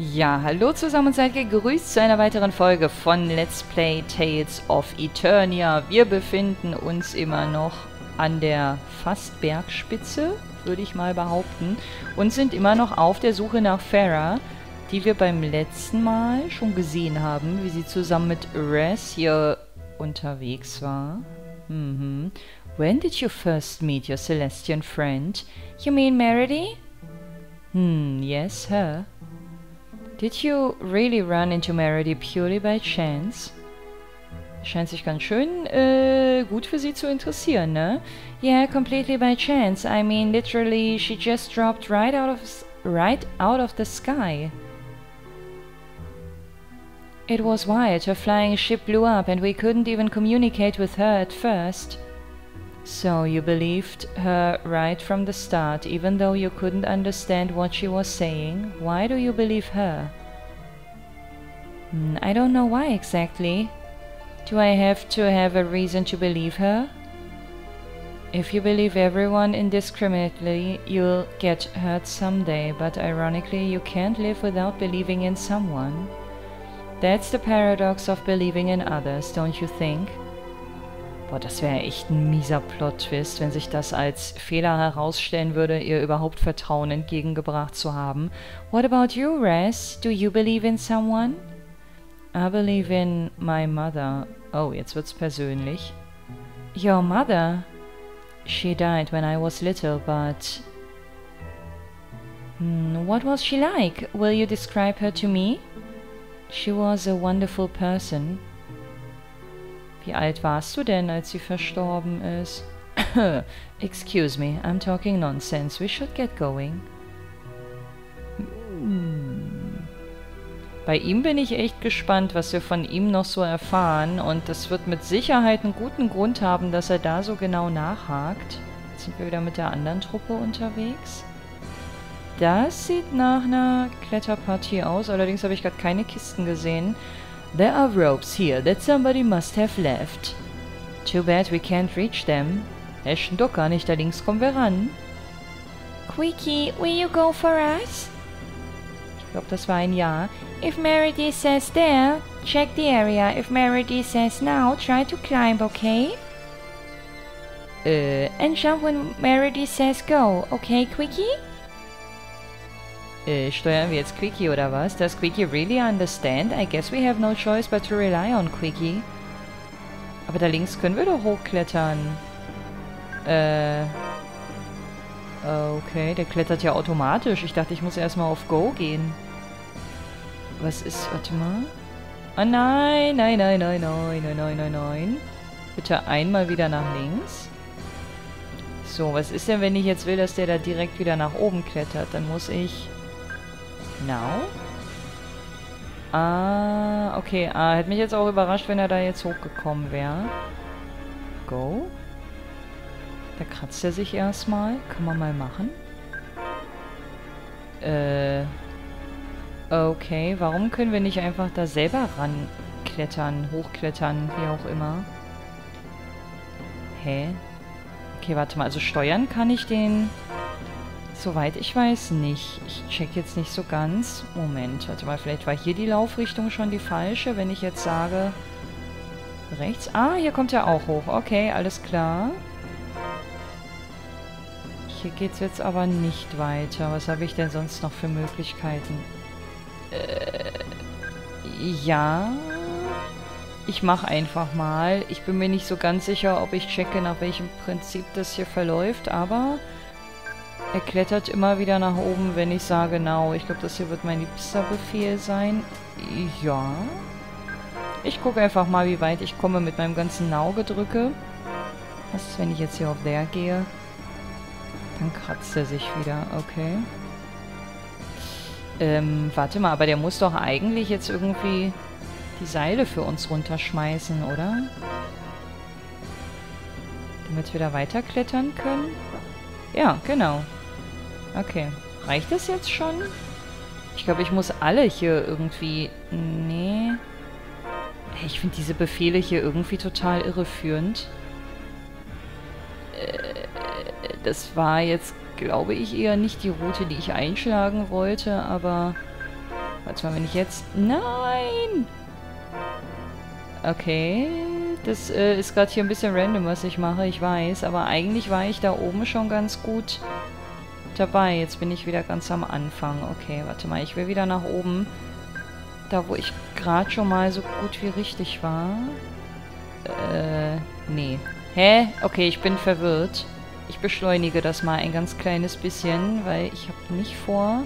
Ja, hallo zusammen und seid gegrüßt zu einer weiteren Folge von Let's Play Tales of Eternia. Wir befinden uns immer noch an der fast Bergspitze, würde ich mal behaupten, und sind immer noch auf der Suche nach Farah, die wir beim letzten Mal schon gesehen haben, wie sie zusammen mit Ras hier unterwegs war. When did you first meet your Celestian friend? You mean Meredy? Yes, her. Did you really run into Meredy purely by chance? Scheint sich ganz schön gut für sie zu interessieren, ne? Yeah, completely by chance. I mean, literally, she just dropped right out of the sky. It was wild. Her flying ship blew up and we couldn't even communicate with her at first. So you believed her right from the start, even though you couldn't understand what she was saying. Why do you believe her? I don't know why exactly. Do I have to have a reason to believe her? If you believe everyone indiscriminately, you'll get hurt someday, but ironically you can't live without believing in someone. That's the paradox of believing in others, don't you think? Boah, das wäre echt ein mieser Plot-Twist, wenn sich das als Fehler herausstellen würde, ihr überhaupt Vertrauen entgegengebracht zu haben. What about you, Ras? Do you believe in someone? I believe in my mother. Oh, jetzt wird's persönlich. Your mother? She died when I was little, but... what was she like? Will you describe her to me? She was a wonderful person. Wie alt warst du denn, als sie verstorben ist? Excuse me, I'm talking nonsense. We should get going. Bei ihm bin ich echt gespannt, was wir von ihm noch so erfahren. Und das wird mit Sicherheit einen guten Grund haben, dass er da so genau nachhakt. Jetzt sind wir wieder mit der anderen Truppe unterwegs. Das sieht nach einer Kletterpartie aus. Allerdings habe ich gerade keine Kisten gesehen. There are ropes here that somebody must have left. Too bad we can't reach them. Eschen Ducker, nicht da links kommen wir ran. Quickie, will you go for us? Ich glaube, das war ein Ja. If Meredy says there, check the area. If Meredy says now, try to climb, okay? And jump when Meredy says go, okay, Quickie? Steuern wir jetzt Quickie oder was? Does Quickie really understand? I guess we have no choice but to rely on Quickie. Aber da links können wir doch hochklettern. Okay, der klettert ja automatisch. Ich dachte, ich muss erstmal auf Go gehen. Was ist... Warte mal. Oh nein, nein, nein, nein, nein, nein, nein, nein, nein. Bitte einmal wieder nach links. So, was ist denn, wenn ich jetzt will, dass der da direkt wieder nach oben klettert? Dann muss ich... Now? Ah, okay. Ah, hätte mich jetzt auch überrascht, wenn er da jetzt hochgekommen wäre. Go. Da kratzt er sich erstmal. Kann man mal machen. Okay, warum können wir nicht einfach da selber ranklettern, hochklettern, wie auch immer? Hä? Okay, warte mal. Also steuern kann ich den... Soweit ich weiß nicht. Ich check jetzt nicht so ganz. Moment, warte mal, vielleicht war hier die Laufrichtung schon die falsche, wenn ich jetzt sage... Rechts? Ah, hier kommt er auch hoch. Okay, alles klar. Hier geht's jetzt aber nicht weiter. Was habe ich denn sonst noch für Möglichkeiten? Ja... Ich mache einfach mal. Ich bin mir nicht so ganz sicher, ob ich checke, nach welchem Prinzip das hier verläuft, aber... Er klettert immer wieder nach oben, wenn ich sage, now. Ich glaube, das hier wird mein liebster Befehl sein. Ja. Ich gucke einfach mal, wie weit ich komme mit meinem ganzen Now-Gedrücke. Was ist, wenn ich jetzt hier auf there gehe? Dann kratzt er sich wieder. Okay. Warte mal, aber der muss doch eigentlich jetzt irgendwie die Seile für uns runterschmeißen, oder? Damit wir da weiter klettern können. Ja, genau. Okay. Reicht das jetzt schon? Ich glaube, ich muss alle hier irgendwie... Nee. Ich finde diese Befehle hier irgendwie total irreführend. Das war jetzt, glaube ich, eher nicht die Route, die ich einschlagen wollte, aber... Warte mal, wenn ich jetzt... Nein! Okay. Das ist gerade hier ein bisschen random, was ich mache, ich weiß. Aber eigentlich war ich da oben schon ganz gut dabei. Jetzt bin ich wieder ganz am Anfang. Okay, warte mal. Ich will wieder nach oben. Da, wo ich gerade schon mal so gut wie richtig war. Nee. Hä? Okay, ich bin verwirrt. Ich beschleunige das mal ein ganz kleines bisschen, weil ich habe nicht vor,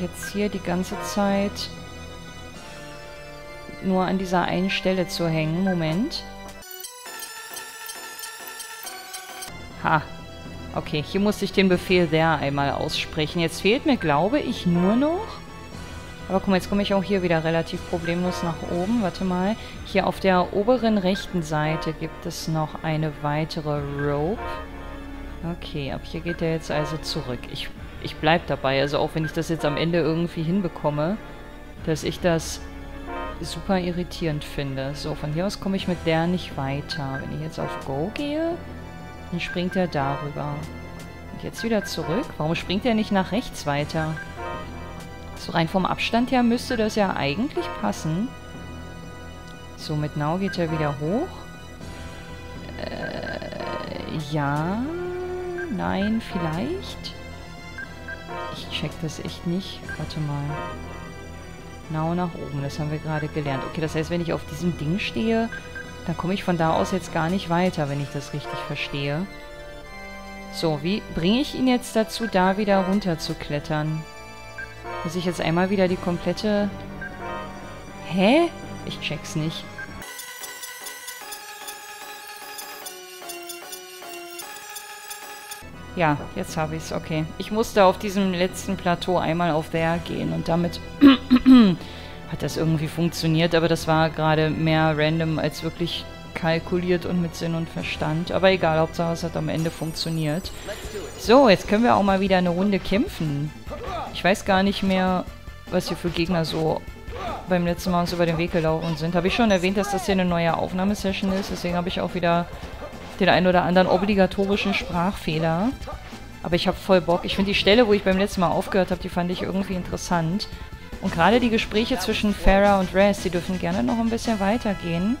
jetzt hier die ganze Zeit nur an dieser einen Stelle zu hängen. Moment. Ha. Okay, hier musste ich den Befehl there einmal aussprechen. Jetzt fehlt mir, glaube ich, nur noch... Aber guck mal, jetzt komme ich auch hier wieder relativ problemlos nach oben. Warte mal. Hier auf der oberen rechten Seite gibt es noch eine weitere Rope. Okay, ab hier geht der jetzt also zurück. Ich bleibe dabei. Also auch wenn ich das jetzt am Ende irgendwie hinbekomme, dass ich das super irritierend finde. So, von hier aus komme ich mit der nicht weiter. Wenn ich jetzt auf Go gehe, dann springt er darüber. Und jetzt wieder zurück. Warum springt er nicht nach rechts weiter? So rein vom Abstand her müsste das ja eigentlich passen. So, mit Now geht er wieder hoch. Ja. Nein, vielleicht. Ich check das echt nicht. Warte mal. Now nach oben, das haben wir gerade gelernt. Okay, das heißt, wenn ich auf diesem Ding stehe, dann komme ich von da aus jetzt gar nicht weiter, wenn ich das richtig verstehe. So, wie bringe ich ihn jetzt dazu, da wieder runter zu klettern? Muss ich jetzt einmal wieder die komplette... Hä? Ich check's nicht. Ja, jetzt habe ich's. Okay. Ich musste auf diesem letzten Plateau einmal auf there gehen und damit hat das irgendwie funktioniert, aber das war gerade mehr random als wirklich kalkuliert und mit Sinn und Verstand. Aber egal, Hauptsache es hat am Ende funktioniert. So, jetzt können wir auch mal wieder eine Runde kämpfen. Ich weiß gar nicht mehr, was hier für Gegner so beim letzten Mal uns über den Weg gelaufen sind. Habe ich schon erwähnt, dass das hier eine neue Aufnahmesession ist. Deswegen habe ich auch wieder den einen oder anderen obligatorischen Sprachfehler. Aber ich habe voll Bock. Ich finde die Stelle, wo ich beim letzten Mal aufgehört habe, die fand ich irgendwie interessant. Und gerade die Gespräche zwischen Farah und Ras, die dürfen gerne noch ein bisschen weitergehen.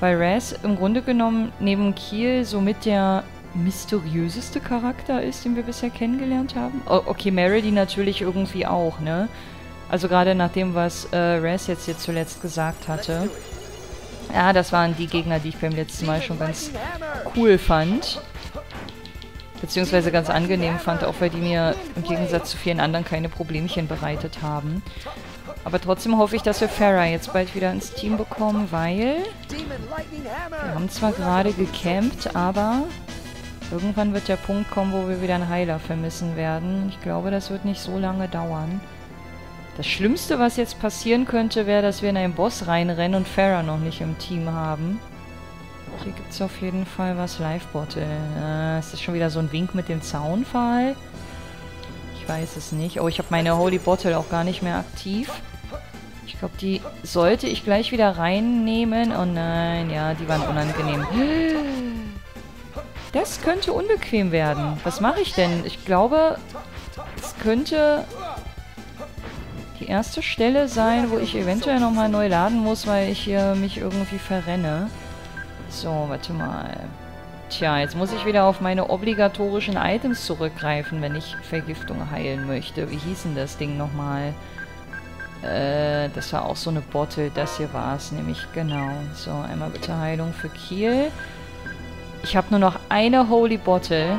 Weil Ras im Grunde genommen neben Keele somit der... mysteriöseste Charakter ist, den wir bisher kennengelernt haben. Oh, okay, Meredy natürlich irgendwie auch, ne? Also gerade nach dem, was Ras jetzt hier zuletzt gesagt hatte. Ja, das waren die Gegner, die ich beim letzten Mal schon ganz cool fand. Beziehungsweise ganz angenehm fand, auch weil die mir im Gegensatz zu vielen anderen keine Problemchen bereitet haben. Aber trotzdem hoffe ich, dass wir Farah jetzt bald wieder ins Team bekommen, weil... wir haben zwar gerade gecampt, aber... irgendwann wird der Punkt kommen, wo wir wieder einen Heiler vermissen werden. Ich glaube, das wird nicht so lange dauern. Das Schlimmste, was jetzt passieren könnte, wäre, dass wir in einen Boss reinrennen und Farah noch nicht im Team haben. Hier gibt es auf jeden Fall was. Livebottle. Ist das schon wieder so ein Wink mit dem Zaunpfahl? Ich weiß es nicht. Oh, ich habe meine Holy Bottle auch gar nicht mehr aktiv. Ich glaube, die sollte ich gleich wieder reinnehmen. Oh nein, ja, die waren unangenehm. Das könnte unbequem werden. Was mache ich denn? Ich glaube, es könnte die erste Stelle sein, wo ich eventuell nochmal neu laden muss, weil ich hier mich irgendwie verrenne. So, warte mal. Tja, jetzt muss ich wieder auf meine obligatorischen Items zurückgreifen, wenn ich Vergiftung heilen möchte. Wie hieß denn das Ding nochmal? Das war auch so eine Bottle. Das hier war es nämlich, genau. So, einmal bitte Heilung für Keele. Ich habe nur noch eine Holy Bottle.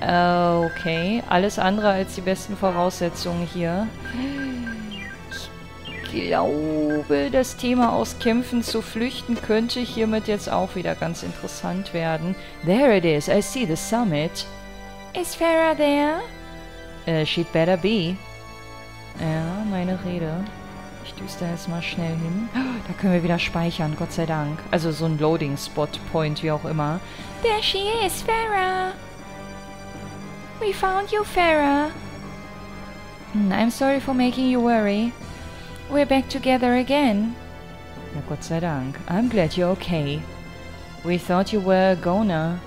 Okay. Alles andere als die besten Voraussetzungen hier. Ich glaube, das Thema aus Kämpfen zu flüchten könnte hiermit jetzt auch wieder ganz interessant werden. There it is. I see the summit. Is Farah there? She'd better be. Ja, meine Rede. Ich düste jetzt mal schnell hin. Da können wir wieder speichern, Gott sei Dank. Also so ein Loading-Spot-Point, wie auch immer. There she is, Farah. We found you, Farah. I'm sorry for making you worry. We're back together again. Ja, Gott sei Dank. I'm glad you're okay. We thought you were a goner.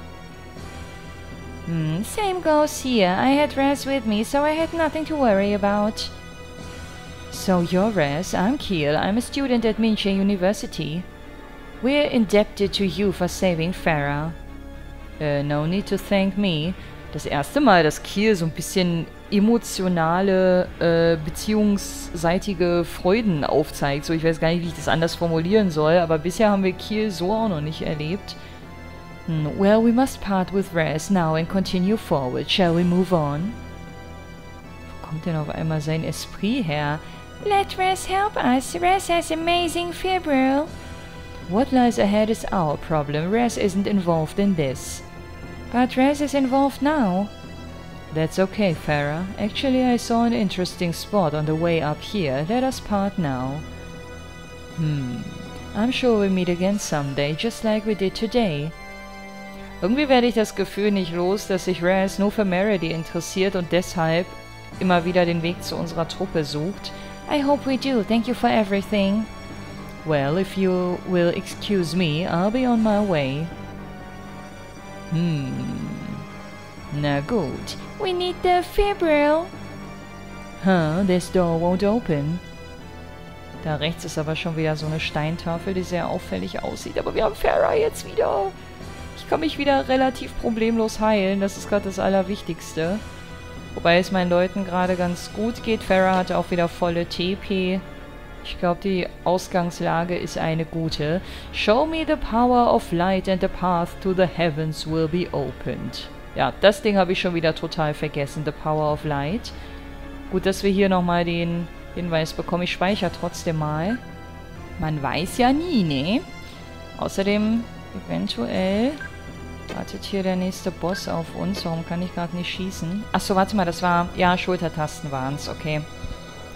Same goes here. I had Ras with me, so I had nothing to worry about. So you're Ras, I'm Keele. I'm a student at Minche University. We're indebted to you for saving Farah. No need to thank me. Das erste Mal, dass Keele so ein bisschen emotionale, beziehungsseitige Freuden aufzeigt. So, ich weiß gar nicht, wie ich das anders formulieren soll, aber bisher haben wir Keele so auch noch nicht erlebt. Well, we must part with Ras now and continue forward. Shall we move on? Wo kommt denn auf einmal sein Esprit her? Let Ras help us. Ras has amazing fibril. What lies ahead is our problem. Ras isn't involved in this. But Ras is involved now. That's okay, Farah. Actually, I saw an interesting spot on the way up here. Let us part now. I'm sure we'll meet again someday, just like we did today. Irgendwie werde ich das Gefühl nicht los, dass sich Ras nur für Meredy interessiert und deshalb immer wieder den Weg zu unserer Truppe sucht. I hope we do. Thank you for everything. Well, if you will excuse me, I'll be on my way. Na gut. We need the fibril. Huh, this door won't open. Da rechts ist aber schon wieder so eine Steintafel, die sehr auffällig aussieht. Aber wir haben Farah jetzt wieder. Ich kann mich wieder relativ problemlos heilen. Das ist gerade das Allerwichtigste. Wobei es meinen Leuten gerade ganz gut geht. Farah hatte auch wieder volle TP. Ich glaube, die Ausgangslage ist eine gute. Show me the power of light and the path to the heavens will be opened. Ja, das Ding habe ich schon wieder total vergessen. The power of light. Gut, dass wir hier nochmal den Hinweis bekommen. Ich speichere trotzdem mal. Man weiß ja nie, ne? Außerdem, eventuell wartet hier der nächste Boss auf uns. Warum kann ich gerade nicht schießen? Achso, warte mal, das war... Ja, Schultertasten waren es, okay.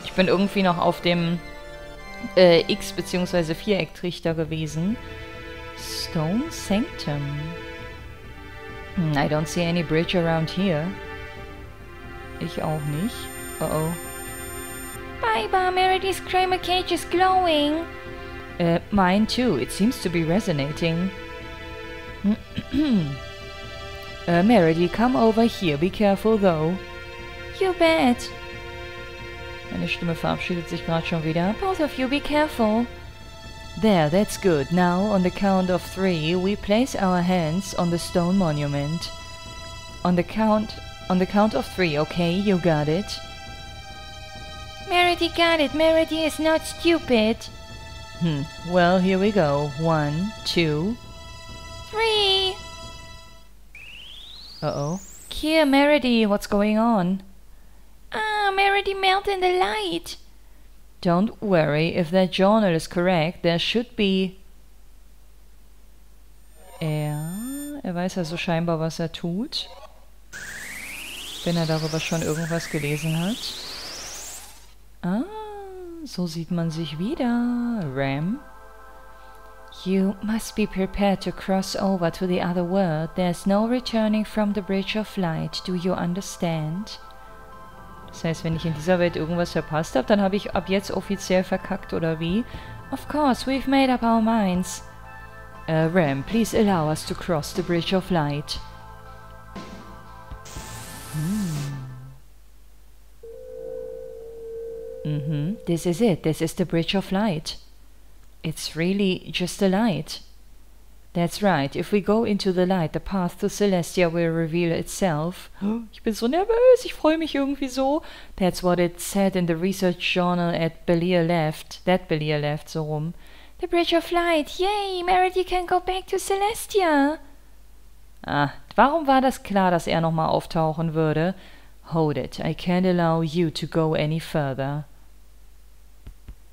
Ich bin irgendwie noch auf dem X- bzw. Vierecktrichter gewesen. Stone Sanctum. I don't see any bridge around here. Ich auch nicht. Oh. Bye-bye, Meredy's Kramer Cage is glowing. Mine too. It seems to be resonating. Meredy, come over here. Be careful, though. You bet. Meine Stimme verabschiedet sich gerade schon wieder. Both of you, be careful. There, that's good. Now, on the count of three, we place our hands on the stone monument. On the count of three, okay? You got it. Meredy got it. Meredy is not stupid. Well, here we go. 1, 2, 3. Uh-oh. Here, Meredy, what's going on? Meredy melted in the light. Don't worry, if that journal is correct, there should be... Er weiß also scheinbar, was er tut. Wenn er darüber schon irgendwas gelesen hat. Ah, so sieht man sich wieder, Rem. You must be prepared to cross over to the other world. There's no returning from the bridge of light. Do you understand? Das heißt, wenn ich in dieser Welt irgendwas verpasst habe, dann habe ich ab jetzt offiziell verkackt, oder wie? Of course, we've made up our minds. Rem, please allow us to cross the bridge of light. This is it. This is the bridge of light. It's really just a light. That's right. If we go into the light, the path to Celestia will reveal itself. Ich bin so nervös. Ich freue mich irgendwie so. That's what it said in the research journal at Belir Left. That Belir Left, so rum. The bridge of light. Yay! Meredy can go back to Celestia. Ah, warum war das klar, dass er nochmal auftauchen würde? Hold it. I can't allow you to go any further.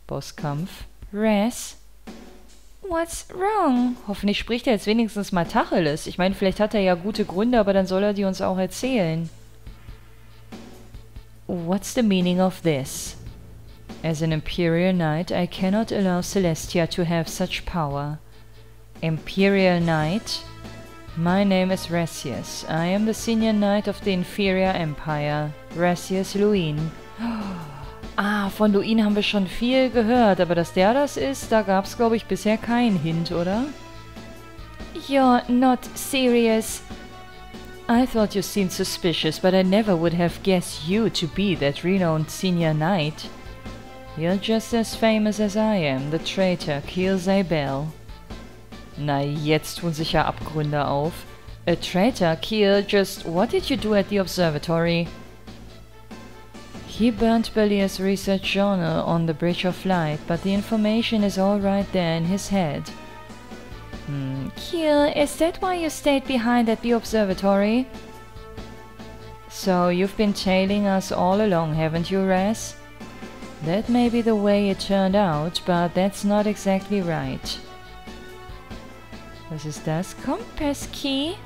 Bosskampf. Ras? What's wrong? Hoffentlich spricht er jetzt wenigstens mal Tacheles. Ich meine, vielleicht hat er ja gute Gründe, aber dann soll er die uns auch erzählen. What's the meaning of this? As an Imperial Knight, I cannot allow Celestia to have such power. Imperial Knight? My name is Rassius. I am the senior knight of the Inferia Empire. Rassius Luin. Ah, von Luin haben wir schon viel gehört, aber dass der das ist, da gab's, glaube ich, bisher keinen Hint, oder? You're not serious. I thought you seemed suspicious, but I never would have guessed you to be that renowned senior knight. You're just as famous as I am, the traitor Keele Zeibel. Na, jetzt tun sich ja Abgründe auf. A traitor, Keele, just what did you do at the observatory? He burned Belial's research journal on the Bridge of Light, but the information is all right there in his head. Keele, is that why you stayed behind at the observatory? So you've been tailing us all along, haven't you, Ras? That may be the way it turned out, but that's not exactly right. Was ist das? Compass Key?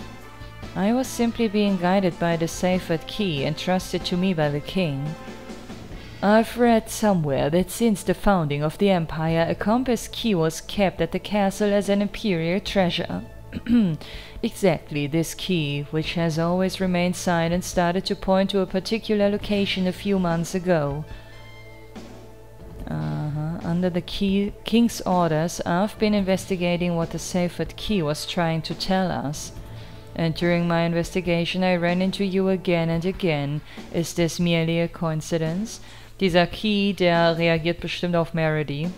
I was simply being guided by the Seyfert Key entrusted to me by the king. I've read somewhere that since the founding of the Empire, a compass key was kept at the castle as an imperial treasure. Exactly this key, which has always remained silent, started to point to a particular location a few months ago. Under the king's orders, I've been investigating what the Seyfert Key was trying to tell us. And during my investigation I ran into you again and again. Is this merely a coincidence? Dieser Key, der reagiert bestimmt auf Meredy.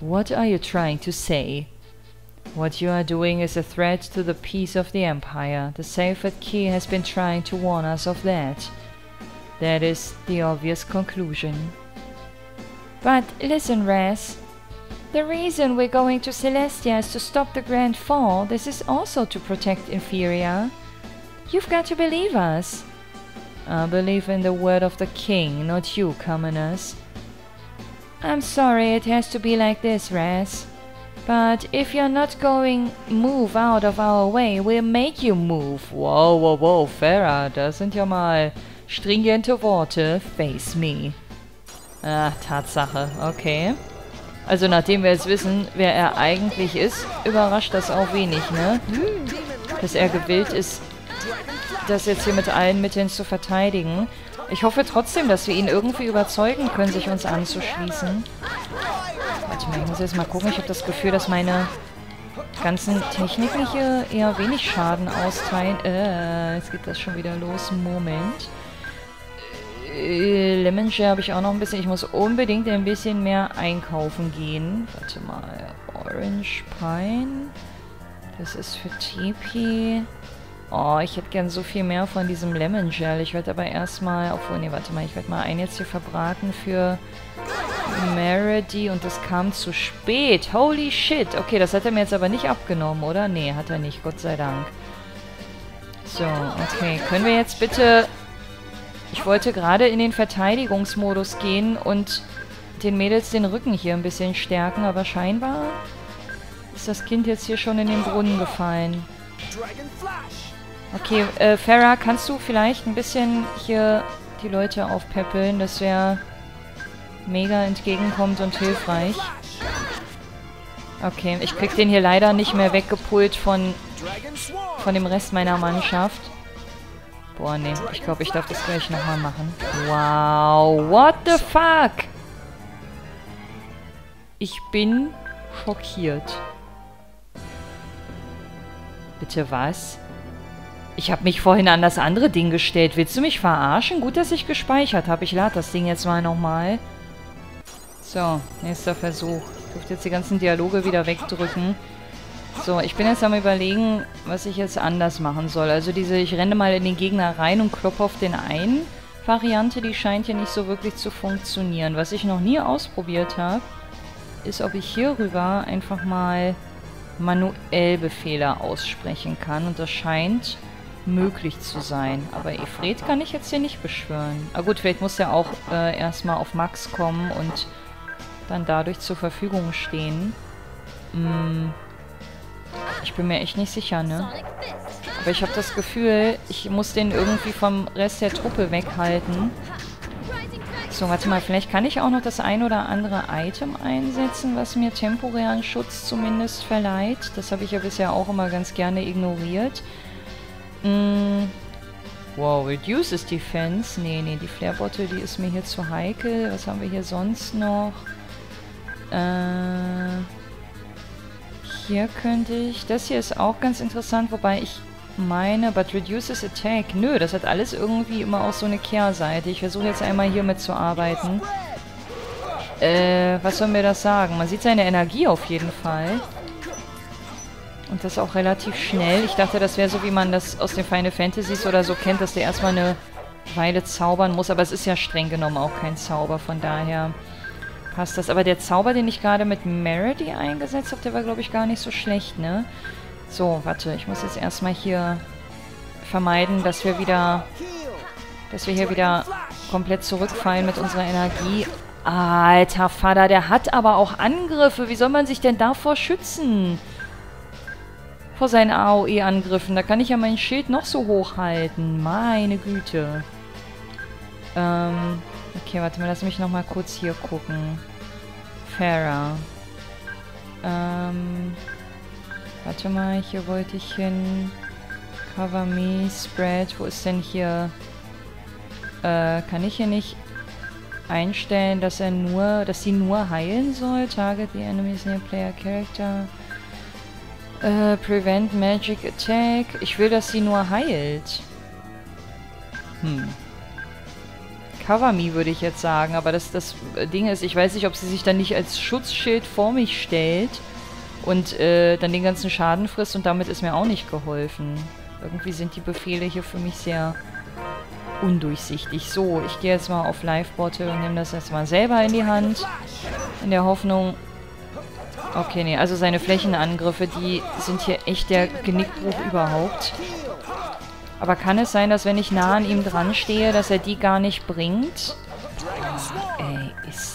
What are you trying to say? What you are doing is a threat to the peace of the Empire. The Seyfert Key has been trying to warn us of that. That is the obvious conclusion. But listen, Ras. The reason we're going to Celestia is to stop the Grand Fall. This is also to protect Inferia. You've got to believe us. I believe in the word of the king, not you, commoners. I'm sorry it has to be like this, Ras. But if you're not going move out of our way, we'll make you move. Wow, wow, wow, Farah, das sind ja mal stringente Worte. Face me. Ah, Tatsache, okay. Also nachdem wir jetzt wissen, wer er eigentlich ist, überrascht das auch wenig, ne? Dass er gewillt ist, das jetzt hier mit allen Mitteln zu verteidigen. Ich hoffe trotzdem, dass wir ihn irgendwie überzeugen können, sich uns anzuschließen. Warte mal, ich muss jetzt mal gucken. Ich habe das Gefühl, dass meine ganzen Techniken hier eher wenig Schaden austeilen. Jetzt geht das schon wieder los. Moment. Lemonshare habe ich auch noch ein bisschen. Ich muss unbedingt ein bisschen mehr einkaufen gehen. Warte mal. Orange Pine. Das ist für Tipi. Oh, ich hätte gern so viel mehr von diesem Lemonshare. Ich werde aber erstmal... Obwohl, nee, warte mal. Ich werde mal einen jetzt hier verbraten für Meredy. Und das kam zu spät. Holy shit. Okay, das hat er mir jetzt aber nicht abgenommen, oder? Nee, hat er nicht. Gott sei Dank. So, okay. Können wir jetzt bitte... Ich wollte gerade in den Verteidigungsmodus gehen und den Mädels den Rücken hier ein bisschen stärken, aber scheinbar ist das Kind jetzt hier schon in den Brunnen gefallen. Okay, Farah, kannst du vielleicht ein bisschen hier die Leute aufpäppeln? Das wäre mega entgegenkommend und hilfreich. Okay, ich krieg den hier leider nicht mehr weggepult von dem Rest meiner Mannschaft. Boah, nee. Ich glaube, ich darf das gleich nochmal machen. Wow. What the fuck? Ich bin schockiert. Bitte was? Ich habe mich vorhin an das andere Ding gestellt. Willst du mich verarschen? Gut, dass ich gespeichert habe. Ich lade das Ding jetzt mal nochmal. So, nächster Versuch. Ich durfte jetzt die ganzen Dialoge wieder wegdrücken. So, ich bin jetzt am Überlegen, was ich jetzt anders machen soll. Also diese, ich renne mal in den Gegner rein und kloppe auf den einen Variante, die scheint hier nicht so wirklich zu funktionieren. Was ich noch nie ausprobiert habe, ist, ob ich hierüber einfach mal manuell Befehle aussprechen kann. Und das scheint möglich zu sein. Aber Ifrit kann ich jetzt hier nicht beschwören. Ah gut, vielleicht muss der auch erstmal auf Max kommen und dann dadurch zur Verfügung stehen. Ich bin mir echt nicht sicher, ne? Aber ich habe das Gefühl, ich muss den irgendwie vom Rest der Truppe weghalten. So, warte mal, vielleicht kann ich auch noch das ein oder andere Item einsetzen, was mir temporären Schutz zumindest verleiht. Das habe ich ja bisher auch immer ganz gerne ignoriert. Wow, reduces Defense. Nee, nee, die Flare-Bottle, die ist mir hier zu heikel. Was haben wir hier sonst noch? Hier könnte ich... Das hier ist auch ganz interessant, wobei ich meine, but reduces attack. Nö, das hat alles irgendwie immer auch so eine Kehrseite. Ich versuche jetzt einmal hier mitzuarbeiten. Was soll mir das sagen? Man sieht seine Energie auf jeden Fall. Und das auch relativ schnell. Ich dachte, das wäre so, wie man das aus den Final Fantasies oder so kennt, dass der erstmal eine Weile zaubern muss. Aber es ist ja streng genommen auch kein Zauber, von daher passt das. Aber der Zauber, den ich gerade mit Meredy eingesetzt habe, der war, glaube ich, gar nicht so schlecht, ne? So, warte, ich muss jetzt erstmal hier vermeiden, dass wir wieder, hier wieder komplett zurückfallen mit unserer Energie. Alter Vater, der hat aber auch Angriffe. Wie soll man sich denn davor schützen? Vor seinen AOE-Angriffen. Da kann ich ja mein Schild noch so hoch halten. Meine Güte. Okay, warte mal, lass mich nochmal kurz hier gucken. Farah. Warte mal, hier wollte ich hin. Cover me, spread. Wo ist denn hier? Kann ich hier nicht einstellen, dass er nur, dass sie nur heilen soll? Target the enemies in your player character. Prevent magic attack. Ich will, dass sie nur heilt. Hm. Cover me, würde ich jetzt sagen. Aber das Ding ist, ich weiß nicht, ob sie sich dann nicht als Schutzschild vor mich stellt und dann den ganzen Schaden frisst, und damit ist mir auch nicht geholfen. Irgendwie sind die Befehle hier für mich sehr undurchsichtig. So, ich gehe jetzt mal auf Live-Bottle und nehme das jetzt mal selber in die Hand. In der Hoffnung... Okay, nee, also seine Flächenangriffe, die sind hier echt der Genickbruch überhaupt. Aber kann es sein, dass wenn ich nah an ihm dran stehe, dass er die gar nicht bringt? Oh, ey, ist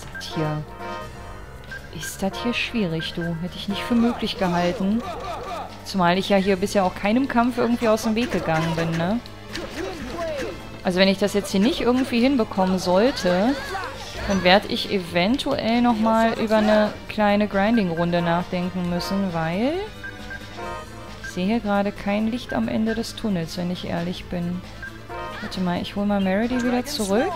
das hier schwierig, du. Hätte ich nicht für möglich gehalten. Zumal ich ja hier bisher auch keinem Kampf irgendwie aus dem Weg gegangen bin, ne? Also wenn ich das jetzt hier nicht irgendwie hinbekommen sollte, dann werde ich eventuell nochmal über eine kleine Grinding-Runde nachdenken müssen, weil ich sehe hier gerade kein Licht am Ende des Tunnels, wenn ich ehrlich bin. Warte mal, ich hole mal Meredy wieder zurück.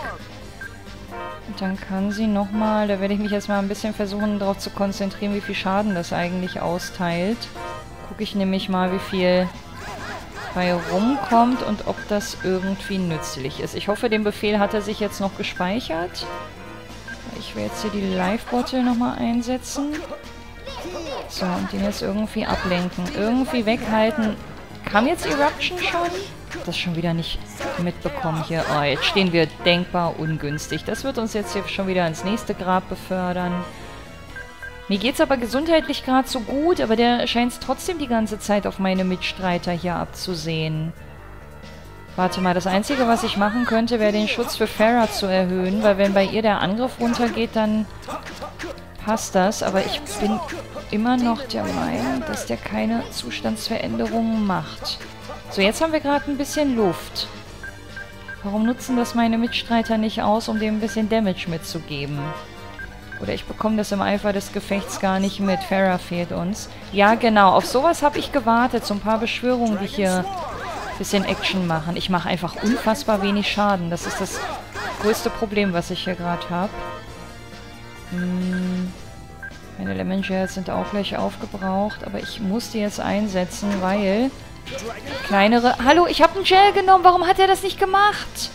Und dann kann sie nochmal, da werde ich mich jetzt mal ein bisschen versuchen, darauf zu konzentrieren, wie viel Schaden das eigentlich austeilt. Gucke ich nämlich mal, wie viel bei rumkommt und ob das irgendwie nützlich ist. Ich hoffe, den Befehl hat er sich jetzt noch gespeichert. Ich werde jetzt hier die Life-Bottle nochmal einsetzen. So, und den jetzt irgendwie ablenken. Irgendwie weghalten. Kam jetzt Eruption schon? Das schon wieder nicht mitbekommen hier. Oh, jetzt stehen wir denkbar ungünstig. Das wird uns jetzt hier schon wieder ins nächste Grab befördern. Mir geht's aber gesundheitlich gerade so gut, aber der scheint es trotzdem die ganze Zeit auf meine Mitstreiter hier abzusehen. Warte mal, das Einzige, was ich machen könnte, wäre den Schutz für Farah zu erhöhen, weil wenn bei ihr der Angriff runtergeht, dann passt das. Aber ich bin immer noch der Meinung, dass der keine Zustandsveränderungen macht. So, jetzt haben wir gerade ein bisschen Luft. Warum nutzen das meine Mitstreiter nicht aus, um dem ein bisschen Damage mitzugeben? Oder ich bekomme das im Eifer des Gefechts gar nicht mit. Farah fehlt uns. Ja, genau. Auf sowas habe ich gewartet. So ein paar Beschwörungen, die hier ein bisschen Action machen. Ich mache einfach unfassbar wenig Schaden. Das ist das größte Problem, was ich hier gerade habe. Meine Lemon Gels sind auch gleich aufgebraucht. Aber ich muss die jetzt einsetzen, weil... kleinere... Hallo, ich habe ein Gel genommen. Warum hat er das nicht gemacht?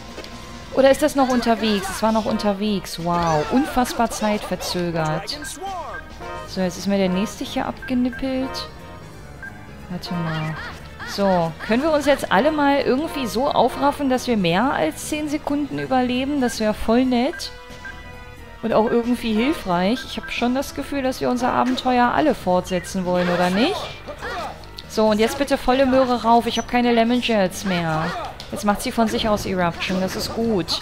Oder ist das noch unterwegs? Es war noch unterwegs. Wow. Unfassbar zeitverzögert. So, jetzt ist mir der nächste hier abgenippelt. Warte mal. So, können wir uns jetzt alle mal irgendwie so aufraffen, dass wir mehr als 10 Sekunden überleben? Das wäre voll nett. Und auch irgendwie hilfreich. Ich habe schon das Gefühl, dass wir unser Abenteuer alle fortsetzen wollen, oder nicht? So, und jetzt bitte volle Möhre rauf. Ich habe keine Lemon Gels mehr. Jetzt macht sie von sich aus Eruption. Das ist gut.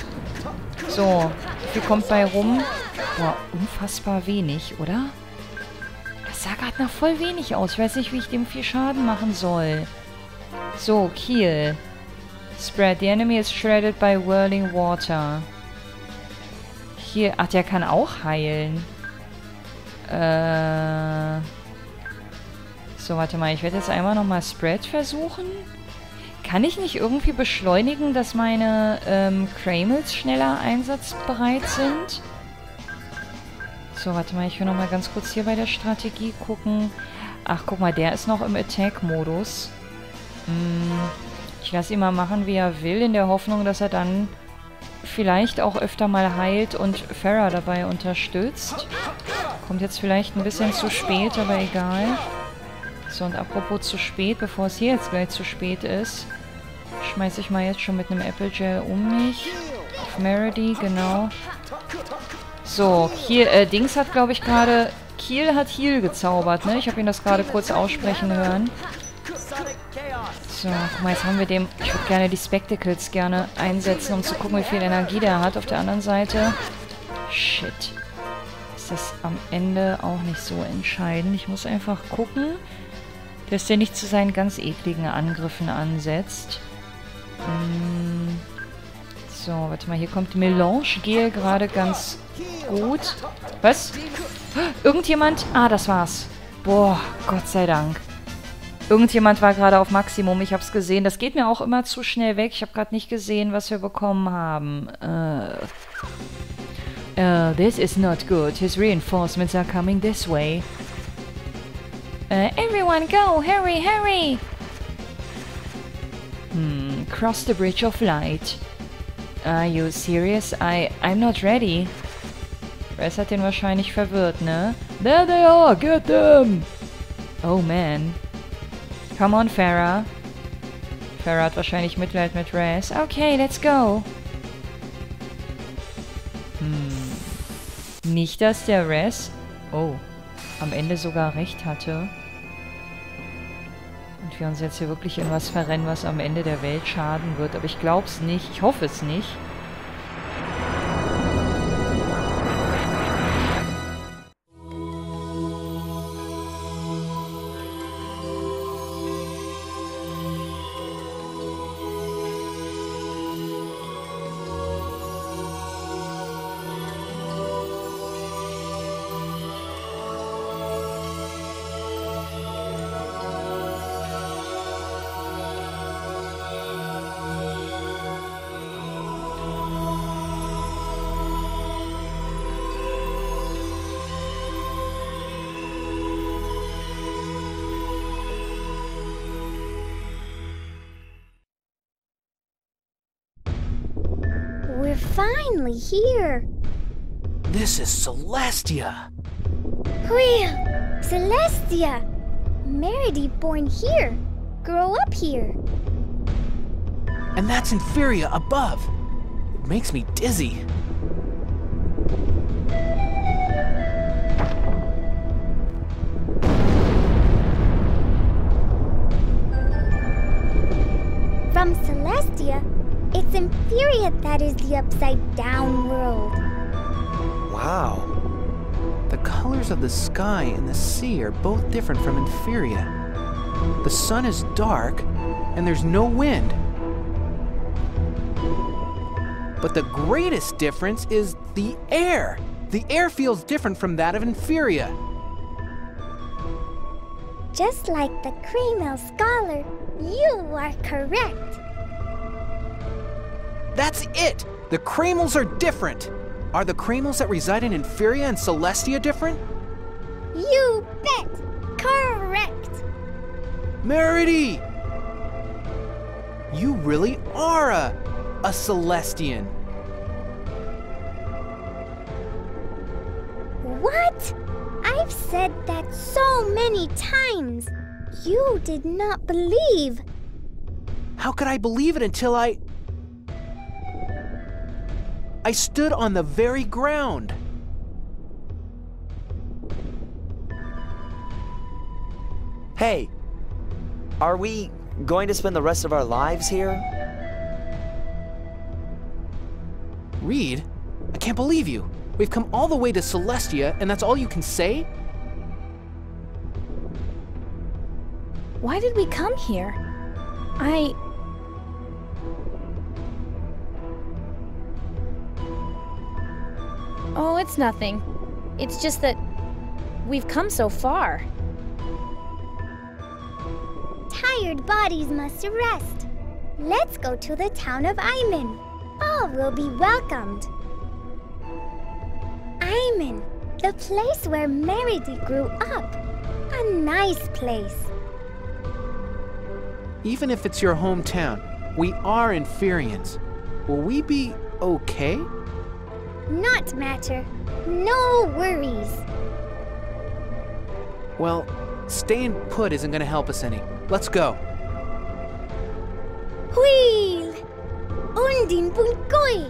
So. Wie viel kommt bei rum? Boah, unfassbar wenig, oder? Das sah gerade nach voll wenig aus. Ich weiß nicht, wie ich dem viel Schaden machen soll. So, Kiel. Spread. The enemy is shredded by whirling water. Hier. Ach, der kann auch heilen. So, warte mal. Ich werde jetzt einmal nochmal Spread versuchen. Kann ich nicht irgendwie beschleunigen, dass meine Cremels schneller einsatzbereit sind? So, warte mal, ich will nochmal ganz kurz hier bei der Strategie gucken. Ach, guck mal, der ist noch im Attack-Modus. Ich lasse ihn mal machen, wie er will, in der Hoffnung, dass er dann vielleicht auch öfter mal heilt und Farah dabei unterstützt. Kommt jetzt vielleicht ein bisschen zu spät, aber egal. So, und apropos zu spät, bevor es hier jetzt gleich zu spät ist, schmeiße ich mal jetzt schon mit einem Apple Gel um mich. Auf Meredy, genau. So, hier, Dings hat, glaube ich, gerade... Keele hat Heal gezaubert, ne? Ich habe ihn das gerade kurz aussprechen hören. So, guck mal, jetzt haben wir dem... Ich würde gerne die Spectacles gerne einsetzen, um zu gucken, wie viel Energie der hat. Auf der anderen Seite... Shit. Ist das am Ende auch nicht so entscheidend. Ich muss einfach gucken, dass der nicht zu seinen ganz ekligen Angriffen ansetzt. So, warte mal, hier kommt Melange-Gel gerade ganz gut. Was? Irgendjemand? Ah, das war's. Boah, Gott sei Dank. Irgendjemand war gerade auf Maximum, ich hab's gesehen. Das geht mir auch immer zu schnell weg. Ich habe gerade nicht gesehen, was wir bekommen haben. This is not good. His reinforcements are coming this way. Everyone go! Hurry, hurry! Cross the bridge of light. Are you serious? I'm not ready. Res hat den wahrscheinlich verwirrt, ne? There they are! Get them! Oh man. Come on, Farah. Farah hat wahrscheinlich Mitleid mit Res. Okay, let's go! Nicht, dass der Res... Oh. Am Ende sogar recht hatte. Und wir uns jetzt hier wirklich in was verrennen, was am Ende der Welt schaden wird. Aber ich glaub's nicht. Ich hoffe es nicht. Finally here. This is Celestia. Whew! Celestia! Meredy born here. Grow up here. And that's Inferia above. It makes me dizzy. From Celestia, it's Inferia that is the upside-down world. Wow. The colors of the sky and the sea are both different from Inferia. The sun is dark, and there's no wind. But the greatest difference is the air. The air feels different from that of Inferia. Just like the Cremel scholar, you are correct. That's it! The Cremels are different! Are the Cremels that reside in Inferia and Celestia different? You bet! Correct! Meredy! You really are a Celestian! What? I've said that so many times! You did not believe! How could I believe it until I stood on the very ground. Hey, are we going to spend the rest of our lives here? Reid, I can't believe you. We've come all the way to Celestia, and that's all you can say? Why did we come here? Oh, it's nothing. It's just that we've come so far. Tired bodies must rest. Let's go to the town of Imen. All will be welcomed. Imen, the place where Meredy grew up. A nice place. Even if it's your hometown, we are Inferians. Will we be okay? Not matter. No worries. Well, staying put isn't gonna help us any. Let's go. Huil! Undin Punkoi!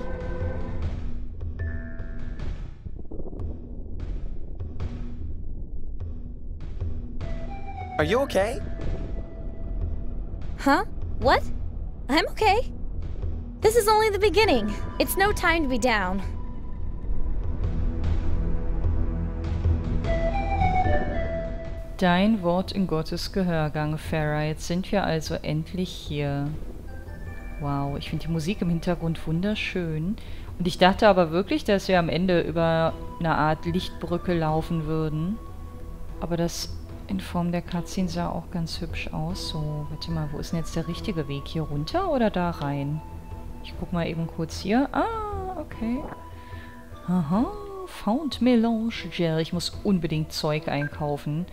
Are you okay? Huh? What? I'm okay. This is only the beginning. It's no time to be down. Dein Wort in Gottes Gehörgang, Farah. Jetzt sind wir also endlich hier. Wow, ich finde die Musik im Hintergrund wunderschön. Und ich dachte aber wirklich, dass wir am Ende über eine Art Lichtbrücke laufen würden. Aber das in Form der Cutscene sah auch ganz hübsch aus. So, warte mal, wo ist denn jetzt der richtige Weg? Hier runter oder da rein? Ich guck mal eben kurz hier. Ah, okay. Aha, Found Melange Gel. Ich muss unbedingt Zeug einkaufen.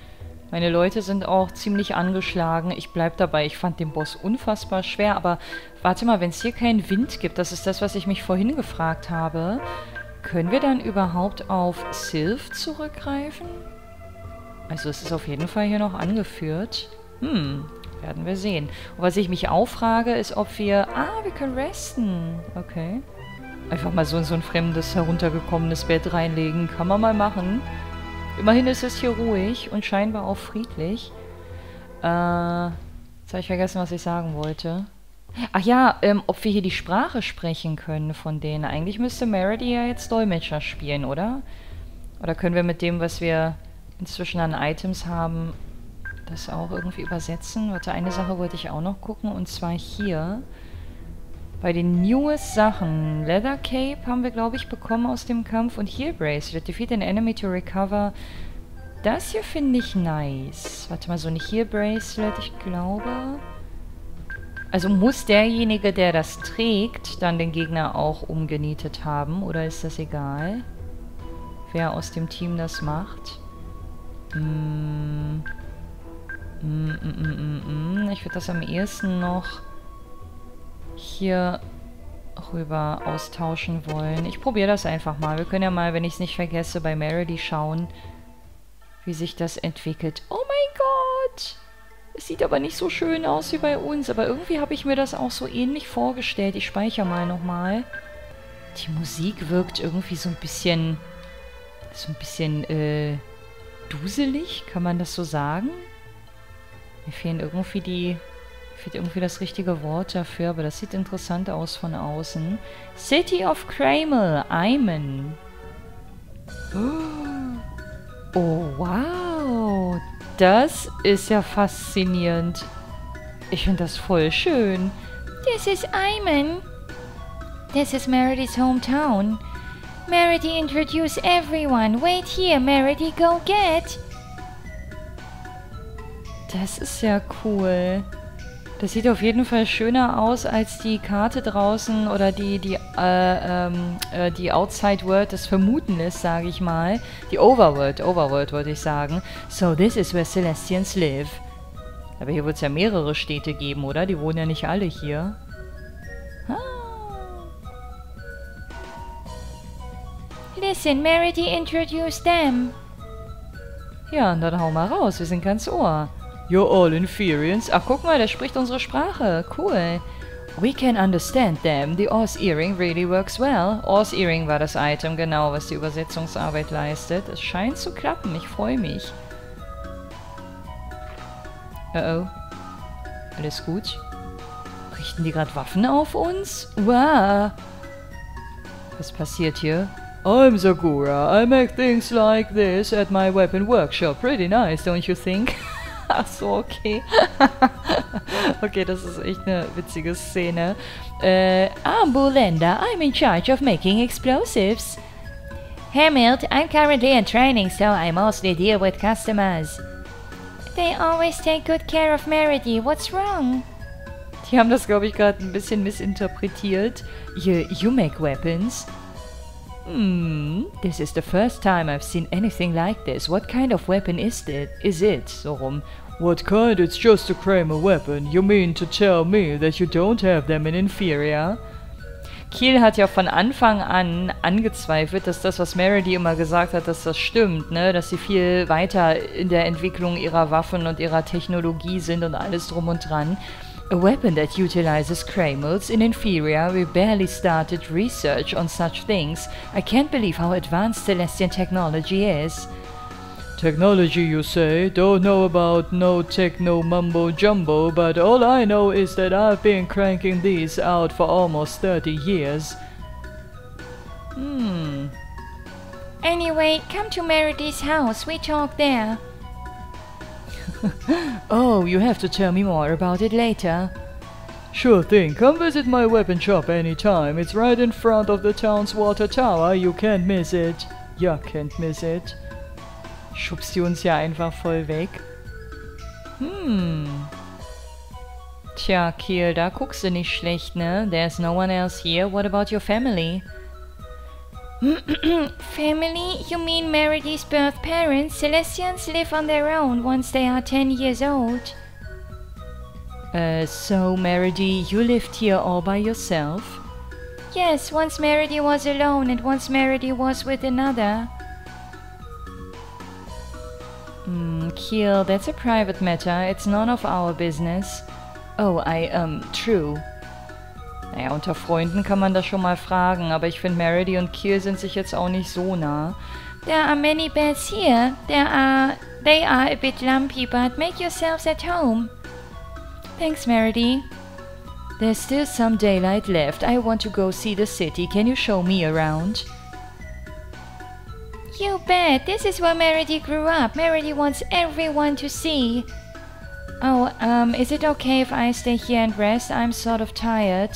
Meine Leute sind auch ziemlich angeschlagen. Ich bleib dabei. Ich fand den Boss unfassbar schwer. Aber warte mal, wenn es hier keinen Wind gibt, das ist das, was ich mich vorhin gefragt habe. Können wir dann überhaupt auf Sylph zurückgreifen? Also es ist auf jeden Fall hier noch angeführt. Hm, werden wir sehen. Und was ich mich auch frage, ist, ob wir... Ah, wir können resten. Okay. Einfach mal so in so ein fremdes, heruntergekommenes Bett reinlegen. Kann man mal machen. Immerhin ist es hier ruhig und scheinbar auch friedlich. Jetzt habe ich vergessen, was ich sagen wollte. Ach ja, ob wir hier die Sprache sprechen können von denen. Eigentlich müsste Meredy ja jetzt Dolmetscher spielen, oder? Oder können wir mit dem, was wir inzwischen an Items haben, das auch irgendwie übersetzen? Warte, eine Sache wollte ich auch noch gucken. Und zwar hier. Bei den newest Sachen. Leather Cape haben wir, glaube ich, bekommen aus dem Kampf. Und hier Bracelet. Defeat an enemy to recover. Das hier finde ich nice. Warte mal, so ein hier Bracelet, ich glaube. Also muss derjenige, der das trägt, dann den Gegner auch umgenietet haben? Oder ist das egal, wer aus dem Team das macht? Ich würde das am ehesten noch hier rüber austauschen wollen. Ich probiere das einfach mal. Wir können ja mal, wenn ich es nicht vergesse, bei Meredy schauen, wie sich das entwickelt. Oh mein Gott! Es sieht aber nicht so schön aus wie bei uns. Aber irgendwie habe ich mir das auch so ähnlich vorgestellt. Ich speichere mal nochmal. Die Musik wirkt irgendwie so ein bisschen... duselig? Kann man das so sagen? Mir fehlen irgendwie die... fehlt irgendwie das richtige Wort dafür, aber das sieht interessant aus von außen. City of Cremel, Imen. Oh, wow. Das ist ja faszinierend. Ich finde das voll schön. This is Imen. This is Meredy's hometown. Meredy introduce everyone. Wait here, Meredy, go get. Das ist ja cool. Das sieht auf jeden Fall schöner aus als die Karte draußen oder die Outside World das vermuten lässt, sage ich mal. Die Overworld wollte ich sagen. So, this is where Celestians live. Aber hier wird es ja mehrere Städte geben, oder? Die wohnen ja nicht alle hier. Ah. Listen, Meredy introduced them. Ja, und dann hau mal raus, wir sind ganz Ohr. You're all Inferians. Ach, guck mal, der spricht unsere Sprache. Cool. We can understand them. The O's Earring really works well. O's Earring war das Item, genau, was die Übersetzungsarbeit leistet. Es scheint zu klappen. Ich freue mich. Oh. Alles gut? Richten die gerade Waffen auf uns? Wow. Was passiert hier? I'm Zagura. I make things like this at my weapon workshop. Pretty nice, don't you think? Ach so, okay. Okay, das ist echt eine witzige Szene. I'm Boulenda. I'm in charge of making explosives. Hamilton, I'm currently in training, so I mostly deal with customers. They always take good care of Meredy. What's wrong? Die haben das, glaube ich, gerade ein bisschen missinterpretiert. You make weapons? This is the first time I've seen anything like this. What kind of weapon is it? So rum. What kind? It's just a Cremel weapon. You mean to tell me that you don't have them in Inferia? Keele hat ja von Anfang an angezweifelt, dass das, was Meredy immer gesagt hat, dass das stimmt, ne? Dass sie viel weiter in der Entwicklung ihrer Waffen und ihrer Technologie sind und alles drum und dran. A weapon that utilizes Cremels in Inferia, we barely started research on such things. I can't believe how advanced Celestian technology is. Technology, you say? Don't know about no techno mumbo-jumbo, but all I know is that I've been cranking these out for almost 30 years. Anyway, come to Meredy's house, we talk there. Oh, you have to tell me more about it later. Sure thing, come visit my weapon shop anytime. It's right in front of the town's water tower, you can't miss it. You can't miss it. Schubst die uns ja einfach voll weg. Tja, Keele, da guckst du nicht schlecht, ne? There's no one else here, what about your family? Family? You mean Meredy's birth parents? Celestians live on their own once they are 10 years old. So Meredy, you lived here all by yourself? Yes, once Meredy was alone and once Meredy was with another. Keele, that's a private matter. It's none of our business. Oh, true. Naja, unter Freunden kann man das schon mal fragen, aber ich finde, Meredy und Keele sind sich jetzt auch nicht so nah. There are many beds here. They are a bit lumpy, but make yourselves at home. Thanks, Meredy. There's still some daylight left. I want to go see the city. Can you show me around? You bet. This is where Meredy grew up. Meredy wants everyone to see. Oh, is it okay if I stay here and rest? I'm sort of tired.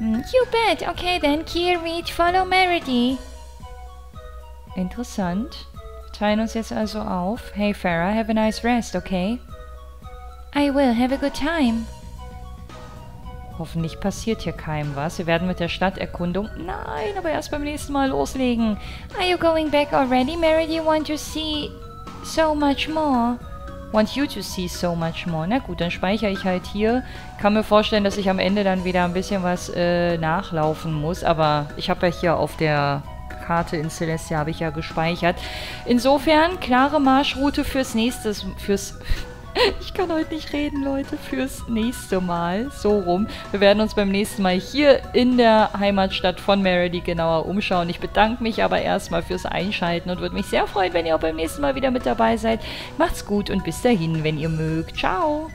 You bet. Okay then, Keele, Reid, follow Meredy. Interessant. Wir teilen uns jetzt also auf. Hey Farah, have a nice rest, okay? I will. Have a good time. Hoffentlich passiert hier keinem was. Wir werden mit der Stadterkundung... Nein, aber erst beim nächsten Mal loslegen. Are you going back already? Meredy want to see so much more. Want you to see so much more. Na gut, dann speichere ich halt hier. Kann mir vorstellen, dass ich am Ende dann wieder ein bisschen was nachlaufen muss. Aber ich habe ja hier auf der Karte in Celestia habe ich ja gespeichert. Insofern, klare Marschroute fürs nächste... Ich kann heute nicht reden, Leute, fürs nächste Mal. So rum. Wir werden uns beim nächsten Mal hier in der Heimatstadt von Meredy genauer umschauen. Ich bedanke mich aber erstmal fürs Einschalten und würde mich sehr freuen, wenn ihr auch beim nächsten Mal wieder mit dabei seid. Macht's gut und bis dahin, wenn ihr mögt. Ciao!